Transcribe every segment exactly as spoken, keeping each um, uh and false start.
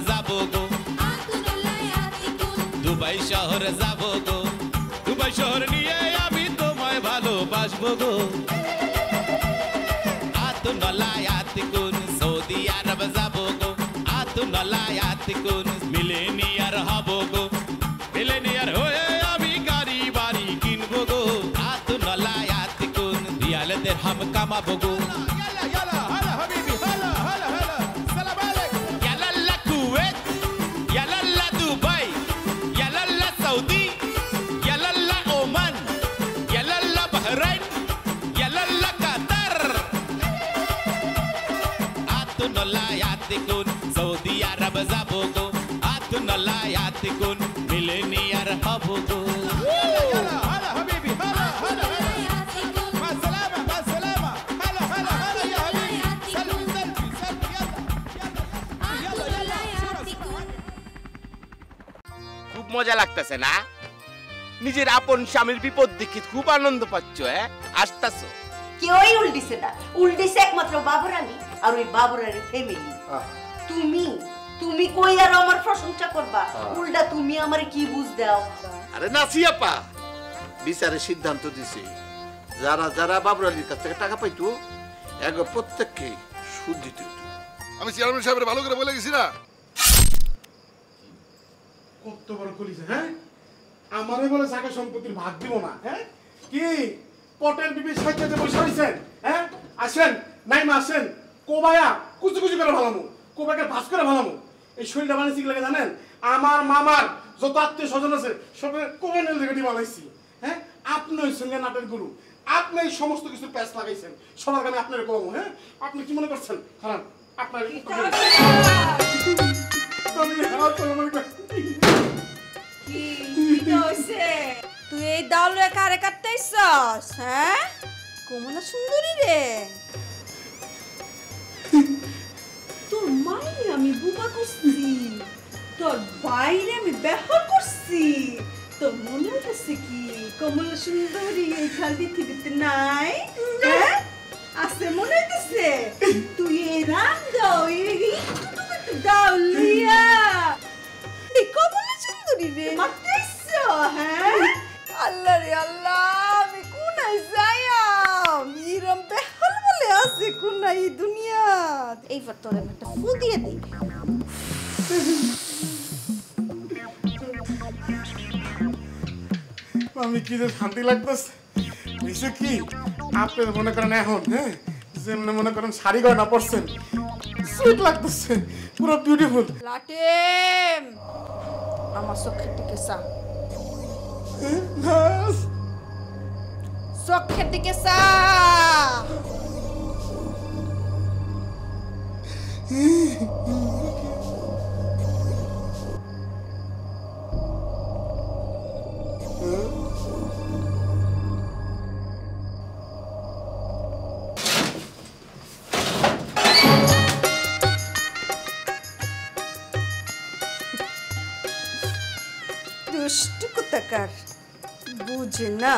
zabogo, aklınla yabitun. Dubai şehir zabogo, Dubai şehir niye yabitun? May balo başbogo. Aklınla yatikun, Saudi Arab zabogo, aklınla yatikun. Mileniyar habogo, mileniyar hoye abi garibari kinbogo. Aklınla yatikun, diyal derham kamabogo. Saudi Arab zabogo, atun Allah yatikun, millionaire habogo. Yalla yalla, hala habibi, hala hala hala. Ma salama, ma salama, hala hala hala ya habibi. Selfie, selfie, selfie, yalla, yalla, yalla, yalla. Khub moja lagtase na? Nijer apon shamir bipod dekhe khub anondo paccho hai, ashtaso. Koi uldise na? Uldise ekmatro baburani, aur ei baburani family. তুমি তুমি কই আর আমার প্রশংসা করবা উল্টা তুমি আমারে কি বুঝ দাও আরে নাসিয়াপা বিচারে সিদ্ধান্ত দিছে যারা যারা বাবুরালির কাছ থেকে টাকা পাইতো এগো প্রত্যেককে সুদ দিত আমি চেয়ারম্যান সাহেবের ভালো করে বলে গেছি না কতবার কইছে হ্যাঁ আমারে বলে টাকা সম্পত্তির ভাগ দিব না হ্যাঁ কি পটের বিবি সাথে বসে আছেন হ্যাঁ আসেন নাইমা আসেন কোবায়া কুচু কুচু করে ভালামু কোবাকে ভাস করে ভালামু এই শৈলটা বানাইছি কি লাগে জানেন আমার মামার যত আত্মীয় স্বজন আছে সবে কোবানেল দিকে বানাইছি হ্যাঁ আপনি হইছেন নাটের গুরু আপনি সমস্ত কিছু প্যাচ লাগাইছেন সবার কাছে আপনারে কম হ্যাঁ আপনি কি মনে করছেন কারণ আপনার তুমি হাত তোলো মনে করছ কি কি হইছে তুই এই দাউলে কারে কাটতেছস হ্যাঁ কোমনা সুন্দরী রে তোর মাইরে আমি বুকা করছি তোর বাইরে আমি ব্যবহার করছি তোর মনে হচ্ছে কি কমলা সুন্দরী এই খাল পৃথিবীতে নাই আসে মনে হচ্ছে তুই এই রাঙ্গ দাউলিয়া এই কমলা সুন্দরী রে মারতেছ হ্যাঁ আল্লাহ রে আল্লাহ আমি কোনায় যাই মিরম বেহাল বলে আসে কোনায় এই দুনিয়া এই ফটোরে একটা ফু দিয়ে দি আমি কি যে শান্তি লাগতেছে বিষয় কি আপনার মনে করেন এখন হ্যাঁ যেমন মনে করেন শাড়ি গয়না পরছেন সুইট লাগতেছে পুরো বিউটিফুল লাটেম আমার চোখের দিকে চা চোখের দিকে চা দুষ্টু কুতাকার বুঝে না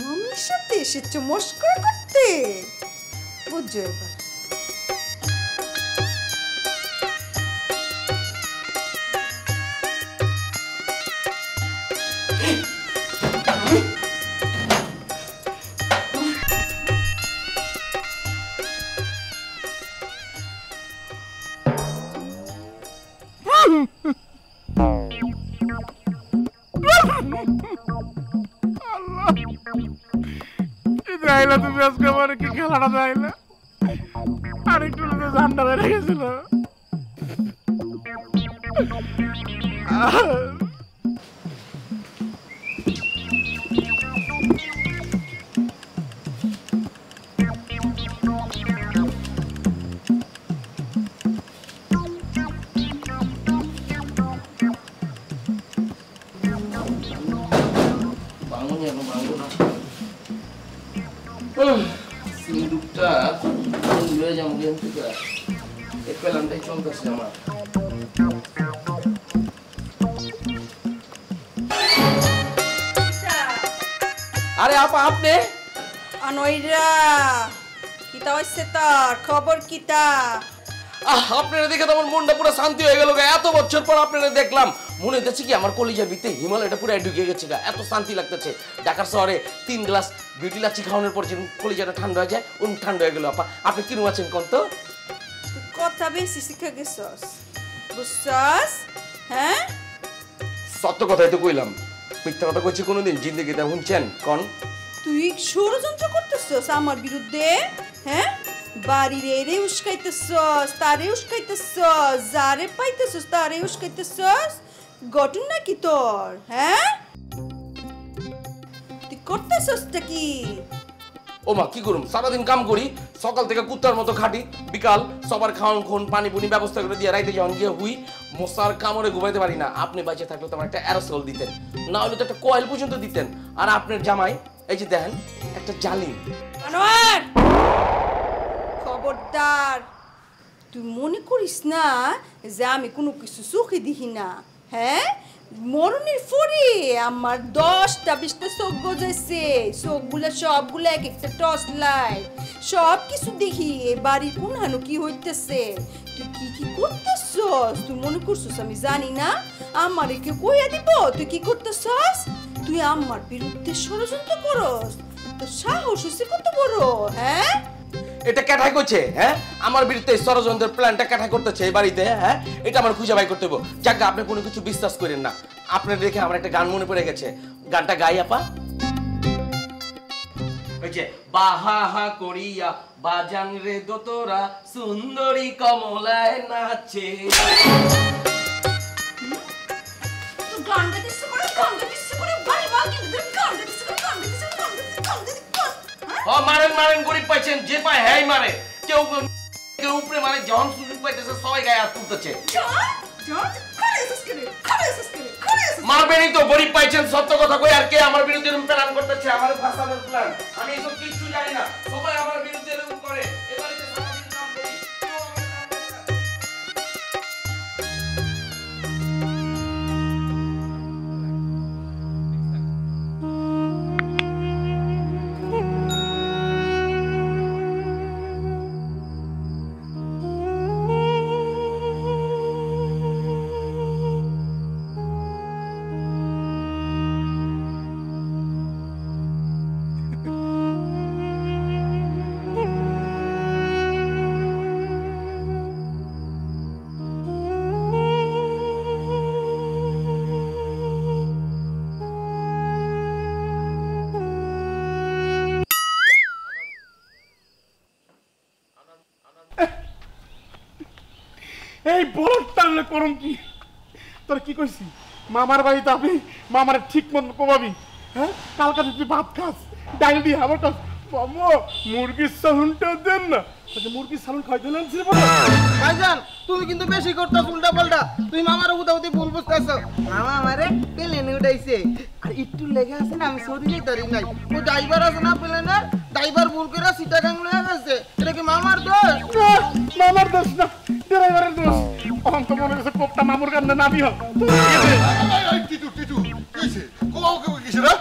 মামির সাথে এসেছে মস্করা করতে বুঝে এবার আপনারা দেখে তো আমার মনটা পুরো শান্তি হয়ে গেল। এত বছর পর আপনারা দেখলাম, মনে হচ্ছে কি আমার কলিজার ভিতরে হিমালয়টা পুরো ঢুকে গেছে, এত শান্তি লাগতেছে। ঢাকার শহরে তিন গ্লাস বিউটি লাচ্ছি খাওয়ানোর পর যেমন কলিজাটা ঠান্ডা হয়ে যায়, ওরকম ঠান্ডা হয়ে গেল। আপা আপনি কিরম আছেন কন তো? কথা বেশি শিখে গেছস, বুঝছস? হ্যাঁ, সত্য কথাই তো কইলাম, মিথ্যা কথা কইছি কোনোদিন জিন্দেগিতে? শুনছেন কন, তুই ষড়যন্ত্র করতেছস আমার বিরুদ্ধে। হ্যাঁ, বাড়ির এরে উস্কাইতেছস, তারে উস্কাইতেছস, যারে পাইতেছস তারে উস্কাইতেছস। গঠন নাকি তোর? হ্যাঁ, তুই করতেছস কি? ও মা, কি করুম? সারাদিন কাম করি, সকাল থেকে কুত্তার মতো খাটি, বিকাল সবার খাওয়ান খুন পানি পুনি ব্যবস্থা করে দিয়ে রাইতে যখন গিয়ে হুই মশার কামড়ে ঘুমাইতে পারি না। আপনি বাঁচিয়ে থাকলে তো আমার একটা অ্যারোসল দিতেন, না হলে তো একটা কয়েল পর্যন্ত দিতেন। আর আপনার জামাই এই যে দেখেন একটা জালি। খবরদার, তুই মনে করিস না যে আমি কোনো কিছু চোখে দিহি না। হ্যাঁ, মরণের পরে আমার দশটা বিশটা চোখ গজাইছে, চোখগুলো সবগুলো এক একটা টর্চ লাইট, সব কিছু দেখি এ বাড়ির কোন হানো কি হইতেছে। তুই কি কি করতেছস? তুই মনে করছিস আমি জানি না? আমার কেউ কইয়া দিব তুই কি করতেছস? তুই আমার বিরুদ্ধে ষড়যন্ত্র করস, তোর সাহস হচ্ছে কত বড়? হ্যাঁ, এটা ক্যাটাই করছে। হ্যাঁ, আমার বিরুদ্ধে ষড়যন্ত্রের প্ল্যানটা ক্যাটাই করতেছে এই বাড়িতে। হ্যাঁ, এটা আমার খুঁজে বাই করতে হবে। যাক, আপনি কোনো কিছু বিশ্বাস করেন না। আপনার দেখে আমার একটা গান মনে পড়ে গেছে, গানটা গাই আপা। ওই যে বাহা হা করিয়া বাজান রে দোতরা সুন্দরী কমলায় নাচে। মারেন মারেন গরিব পাইছেন, যে পায় হ্যাঁ মারে, কেউ কেউ উপরে মারে, যখন সুযোগ পাইতেছে সবাই গায়ে হাত তুলতেছে। মারবেনই তো, গরিব পাইছেন, সত্য কথা কই। আর কে আমার বিরুদ্ধে প্ল্যান করতেছে? আমার ভাষার প্ল্যান, আমি এসব কিচ্ছু জানি না। সবাই আমার বিরুদ্ধে এরকম করে। করুন কি তোর কি করছি? মামার বাড়ি যাবি, মামার ঠিক মতো কমাবি। হ্যাঁ, কালকা তুই ভাত খাস, ডাল দিয়ে হাবর খাস, মুরগির সালুনটা দেন না। মুরগির সালুন খাই দিলেন ভাইজান, তুই কিন্তু বেশি করতাস উল্টা পাল্টা। তুই মামার উদাউতি ভুল বুঝতেছ। মামা আমারে প্লেনে উঠাইছে, আর একটু লেগে আছে না, আমি সৌদি ধরি নাই। ও ড্রাইভার আছে না প্লেনের, ড্রাইভার ভুল করে সীতাকাং লয়ে গেছে। এটা কি মামার দোষ? মামার দোষ না, ড্রাইভারের দোষ। অহংকার মনে করছে কোপটা মামুর কান্দে নাবি হোক। টিটু টিটু কিছে কোকে কিছে না?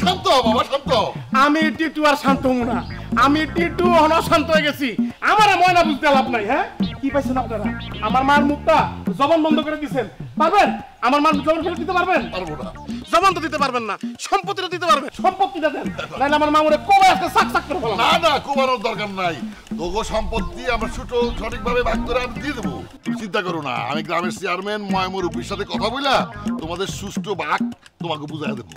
শান্ত হ বাবা, শান্ত হ। আমি টিটু আর শান্ত হব না, আমি টিটু হন শান্ত হয়ে গেছি। আমার ময়না বুঝতে লাভ নাই। হ্যাঁ, কি পাইছেন আপনারা? আমার মার মুখটা জবান বন্ধ করে দিয়েছেন। পারবেন আমার মার জবান ফেলে দিতে? পারবেন? পারবো না। জবান তো দিতে পারবেন না, সম্পত্তিটা দিতে পারবেন। সম্পত্তিটা দেন, নাহলে আমার মামুরে কোবা আজকে সাক সাক করে ফেলাম। না না, কোবানোর দরকার নাই। তোগো সম্পত্তি আমার ছোট সঠিকভাবে ভাগ করে আমি দিয়ে দেবো, চিন্তা করো না। আমি গ্রামের চেয়ারম্যান ময়মুর উপির সাথে কথা বইলা তোমাদের সুষ্ঠু ভাগ তোমাকে বুঝাই দেবো।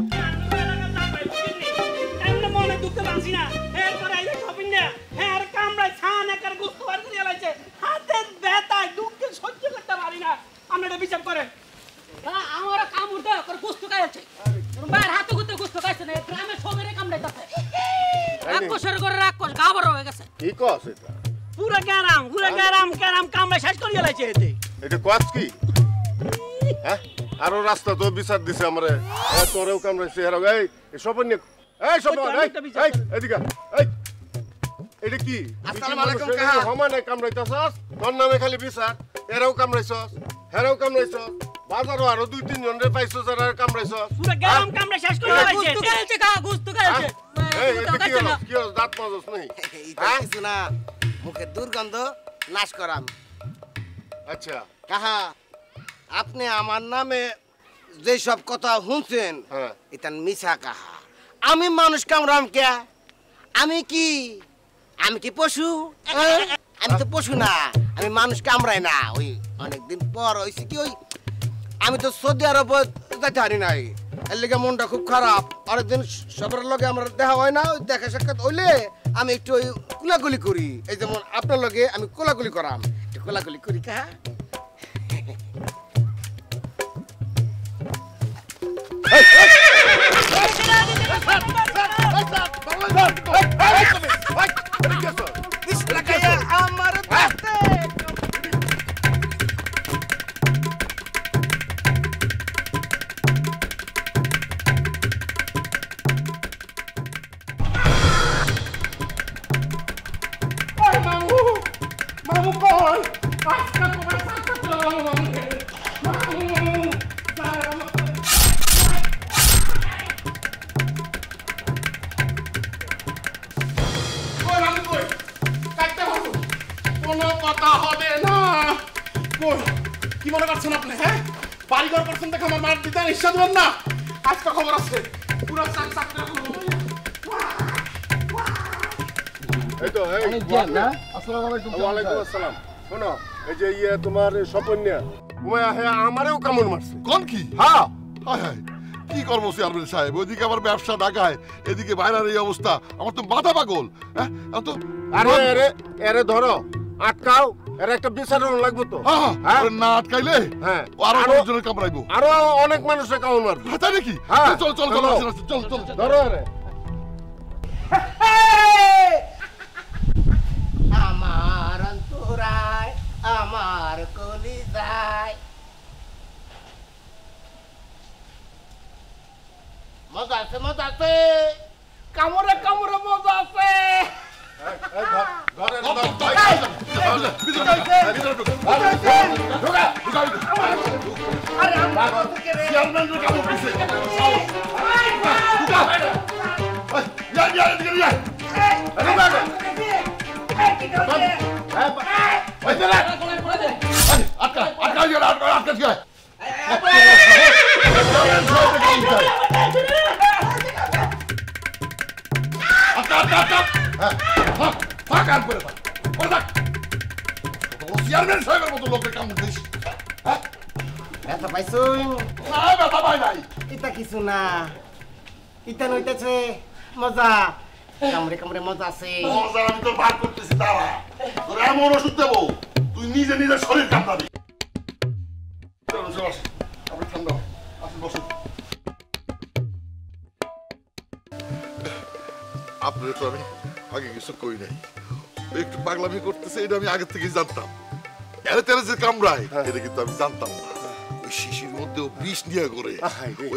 মনে দুঃখে বাঁচি না, এরপরে আইলে খাবেন না। হ্যাঁ, আর কামড়ায় ছান একার গুস্ত বার করে এলাইছে, হাতের ব্যথায় দুঃখে সহ্য করতে পারি না। আমরা এটা বিচার করেন। আমার কামড় দেয় করে গুস্ত খাইছে, বাইরে হাতে গুতে গুস্ত খাইছে না, গ্রামে সবেরে কামড়াই তাতে। রাক্ষসের ঘরে রাক্ষস গাবর হয়ে গেছে। ঠিক আছে, পুরা গ্রাম পুরা গ্রাম গ্রাম কামড়ায় শেষ করে এলাইছে। এতে এটা কাজ কি? হ্যাঁ, আরো রাস্তা তো বিচার দিছে আমারে, তোরেও কামড়াইছে। হেরা গাই এসব নিয়ে মুখের দুর্গন্ধ নাশ করাম। अच्छा कहाँ आपने आमाना में जैसा आप कोता हुंसेन इतन मिसा कहा आमी मानुष काम राम क्या आमी की आमी की पोशु आमी तो पोशु ना आमी मानुष काम रहना वही अनेक दिन पौर इसी की वही आमी तो सोते यार बहुत जारी ना ही लेकिन मुंडा खूब खराब और दिन शबर लोगे हम रहते हैं वही ना देखा शक्कत ओले आमी एक तो कुला कुली कुरी ऐसे मुन आपने लोगे आमी कुला कुली कराम तो कुला कुली कुरी कहाँ तुम्हारे शपन्या, मैं यहाँ हमारे वो कमर मर्स। कौन की? हाँ, हाँ है। की कौन मुझसे आर्मिल साहेब? वो दिक्कत हमारे बेअफ़शा डाका है, ये दिक्कत बाहर नहीं है उस्ता। अब तुम बाता बागोल, हैं? अब तो अरे अरे अरे धोरो, आटकाओ, अरे एक बीस साल उन लग बुतो। हाँ, अरे ना आटकाई ले, वो आरोप जोन कम रही बो। आरोप আমার কোলি যায় মজা আছে মজা আছে কামরে কামরে মজা আছে Wait a minute! তুই নিজে নিজে শরীর কাঁপতাবি চল আমরা ঠান্ডা আসুন বসুন আপনি তো আমি আগে কিছু কই নাই একটু পাগলামি করতেছে এটা আমি আগে থেকেই জানতাম এরে তেরে যে কামড়ায় এটা কিন্তু আমি জানতাম না ওই শিশির মধ্যে ও বিষ নিয়ে করে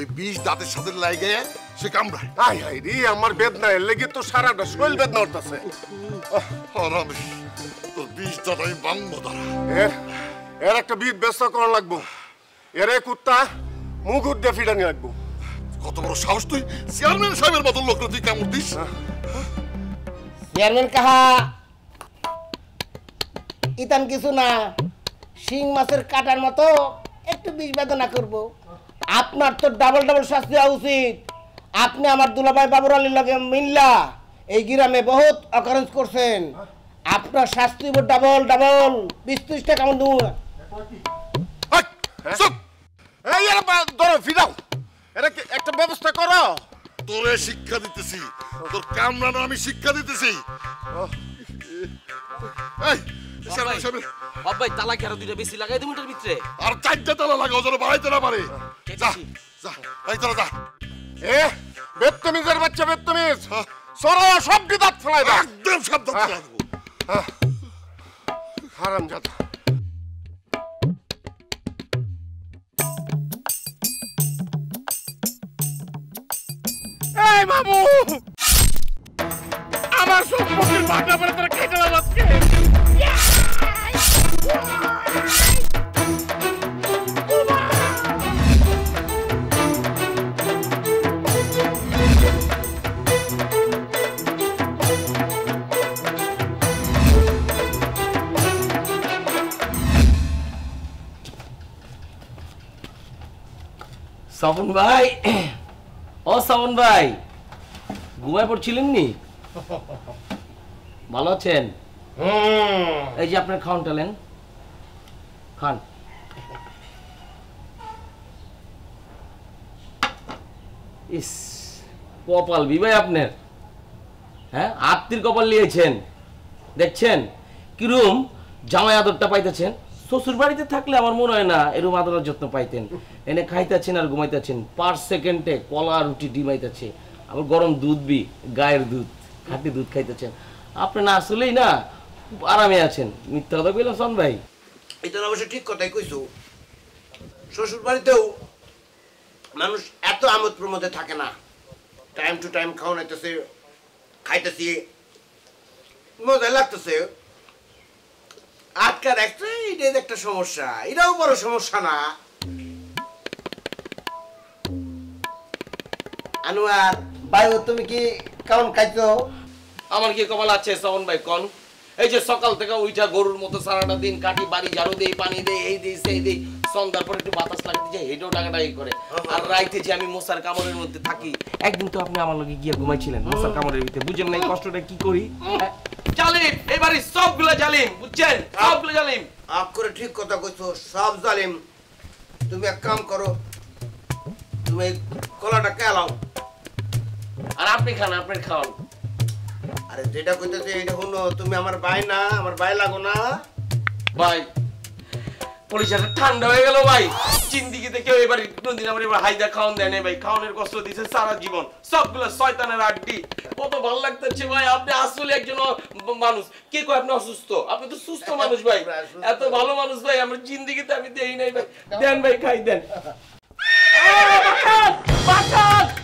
ওই বিষ দাঁতের সাথে লাগে সে কামড়ায় হাই হাই রে আমার বেদনা লাগে তো সারাটা শরীর বেদনা করতেছে আরামে बीस तारीख बंग बदला। यार, यार एक बीत बेस्ता कौन लग बो? यार एक उत्ता मुंह गुट डेफिडन लग बो। कोतबरो शाहस तू सियार में शामिल बदल लोग रोटी क्या मुर्दिश? सियार ने कहा इतन किसुना शिंग मसर काटन मतो एक बीस बेदन ना कर बो। आपना तो डबल डबल शास्त्री आउसी। आपने हमारे दुलाबाई बाबूराली लगे मिला। एकीरा में बहुत अकरंस करसेन। आपना शास्त्री वो डबल डबल बिस्तुष्ट काम दूँगा। हट सुप। ये यार बात दोनों फिराओ। यार एक तो बेबस्ता करो। तोरे शिक्षा दी थी। तोर काम ना नामी शिक्षा दी थी। ऐ शर्मा शर्मा। अब भाई ताला क्या रोटी बेसी लगाये तुम इधर बित्रे। अरे चांटा ताला लगाओ जोर बाई तेरा बारे। जा जा बाई तेरा जा। ए बेतमीज़ र बच्चा बेतमीज़। सोरा शब्द दात फलाए हाँ, हराम जाता। ए मामू, आमार सब मुझे बाँटा पर तेरे कहीं चला बस के। Hey, শ্রাবণ ভাই, ও শ্রাবণ ভাই, ঘুমায় পড়ছিলেন নি? ভালো আছেন? এই যে আপনার খাওয়ানটা নেন, খান। ইস, কপাল বিবাই আপনার, হ্যাঁ আত্মীর কপাল নিয়েছেন। দেখছেন কিরম জামাই আদরটা পাইতেছেন। শ্বশুর বাড়িতে থাকলে আমার মনে হয় না এরকম আদরের যত্ন পাইতেন। এনে খাইতেছেন আর ঘুমাইতেছেন, পার সেকেন্ডে কলা রুটি ডিমাইতেছে, আবার গরম দুধ বি, গায়ের দুধ, খাঁটি দুধ খাইতেছেন। আপনি না আসলেই না খুব আরামে আছেন। মিথ্যা কথা কইলাম শোন ভাই? এটা অবশ্য ঠিক কথাই কইছো। শ্বশুর বাড়িতেও মানুষ এত আমোদ প্রমোদে থাকে না, টাইম টু টাইম খাওয়াইতেছে, খাইতেছি, মজা লাগতেছে। আজকাল একটা এটাই একটা সমস্যা, এটাও বড় সমস্যা না। আনোয়ার ভাই, তুমি কি কেমন খাইছো? আমার কি কপাল আছে শ্রাবণ ভাই কন? এই যে সকাল থেকে উইঠা গরুর মতো সারাটা দিন কাটি, বাড়ি ঝাড়ু দেই, পানি দেই, এই দিই সেই দিই, সন্ধ্যার পর একটু বাতাস লাগতে চাই, হেঁটেও টাকাটাই করে। আর রাইতে যে আমি মশার কামড়ের মধ্যে থাকি। একদিন তো আপনি আমার লগে গিয়ে ঘুমাইছিলেন মশার কামড়ের ভিতরে, বুঝেন না এই কষ্টটা কি করি। জালিম, এই বাড়ি সবগুলো জালিম, বুঝছেন? সবগুলো জালিম। আপনি ঠিক কথা কইছো, সব জালিম। তুমি এক কাম করো, তুমি কলাটা খেলাও আর আপনি খান, আপনি খাওয়ান। আরে যেটা কইতেছে এটা শুনো, তুমি আমার ভাই না, আমার ভাই লাগো না। ভাই পরিচয়টা ঠান্ডা হয়ে গেল ভাই। জিন্দিগিতে কেউ এবার কোনদিন আমার এবার হাইদা খাওন দেয় নাই ভাই। খাওনের কষ্ট দিয়েছে সারা জীবন, সবগুলো শয়তানের আড্ডি। কত ভালো লাগতেছে ভাই, আপনি আসলে একজন মানুষ। কে কয় আপনি অসুস্থ? আপনি তো সুস্থ মানুষ ভাই, এত ভালো মানুষ ভাই আমার জিন্দিগিতে আমি দেই নাই ভাই। দেন ভাই, খাই দেন।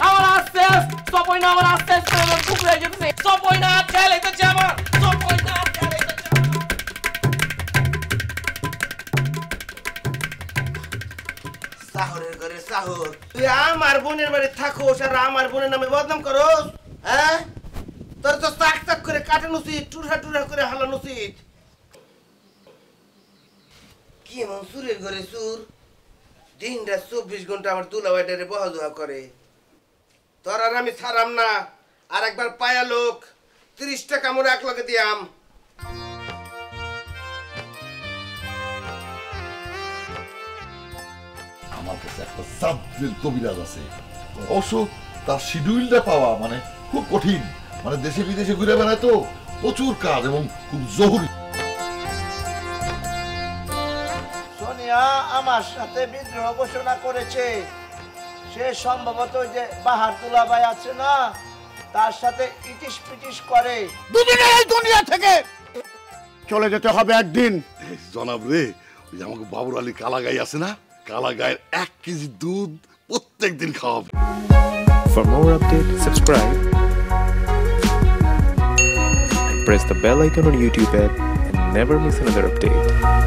আমার আস্তে আস্তে সবই না, আমার আস্তে আস্তে আমার খুব লেগে গেছে। সবই না খেয়াল এসেছে আমার, সবই না খেয়াল এসেছে। সাহরের ঘরে সাহর, তুই আমার বোনের বাড়ি থাকোস আর আমার বোনের নামে বদনাম করোস? হ্যাঁ, তোর তো চাক চাক করে কাটানো উচিত, টুরা টুরা করে হালানো উচিত। কি এমন সুরের ঘরে সুর? দিনটা চব্বিশ ঘন্টা আমার দুলা বাইটারে বহা দোয়া করে। তোর আর আমি ছাড়াম না। আর একবার পায়া লোক ত্রিশ টাকা মনে এক লগে দিয়াম। আমার কাছে একটা সাবজেল কবিরাজ আছে, অবশ্য তার শিডিউলটা পাওয়া মানে খুব কঠিন। মানে দেশে বিদেশে ঘুরে বেড়ায় তো, প্রচুর কাজ এবং খুব জরুরি। সোনিয়া আমার সাথে বিদ্রোহ ঘোষণা করেছে। সে সম্ভবত যে বাহার দুলাভাই আছে না, তার সাথে ইটিস পিটিস করে। দুদিনে এই দুনিয়া থেকে চলে যেতে হবে একদিন। জনাব রে, ওই যে আমাকে বাবুর আলী কালাগাই আছে না, কালাগাইয়ের এক কেজি দুধ প্রত্যেক দিন খাওয়াবে। For more updates, subscribe and press the bell icon on YouTube app and never miss another update.